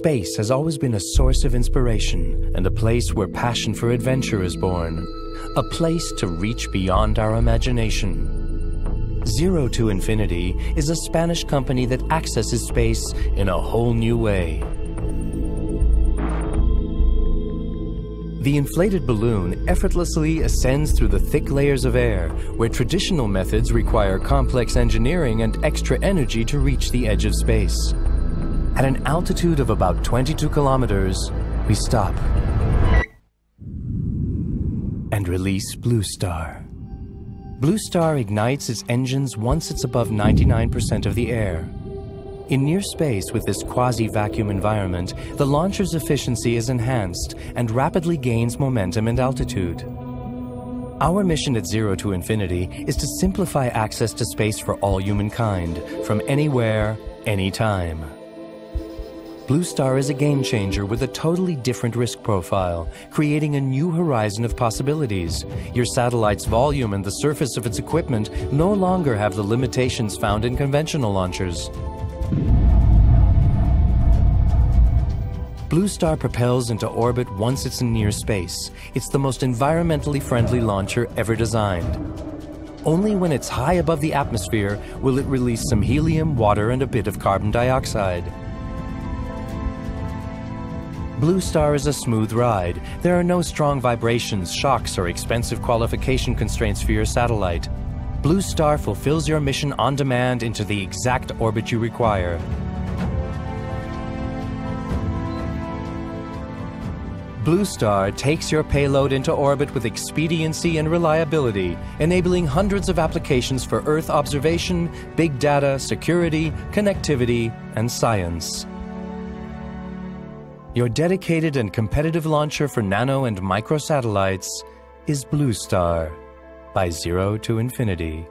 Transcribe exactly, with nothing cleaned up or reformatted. Space has always been a source of inspiration and a place where passion for adventure is born, a place to reach beyond our imagination. Zero to Infinity is a Spanish company that accesses space in a whole new way. The inflated balloon effortlessly ascends through the thick layers of air, where traditional methods require complex engineering and extra energy to reach the edge of space. At an altitude of about twenty-two kilometers, we stop and release Blue Star. Blue Star ignites its engines once it's above ninety-nine percent of the air. In near space with this quasi-vacuum environment, the launcher's efficiency is enhanced and rapidly gains momentum and altitude. Our mission at Zero to Infinity is to simplify access to space for all humankind, from anywhere, anytime. Blue Star is a game changer with a totally different risk profile, creating a new horizon of possibilities. Your satellite's volume and the surface of its equipment no longer have the limitations found in conventional launchers. Blue Star propels into orbit once it's in near space. It's the most environmentally friendly launcher ever designed. Only when it's high above the atmosphere will it release some helium, water, and a bit of carbon dioxide. Blue Star is a smooth ride. There are no strong vibrations, shocks, or expensive qualification constraints for your satellite. Blue Star fulfills your mission on demand into the exact orbit you require. Blue Star takes your payload into orbit with expediency and reliability, enabling hundreds of applications for Earth observation, big data, security, connectivity, and science. Your dedicated and competitive launcher for nano and micro satellites is Blue Star by Zero to Infinity.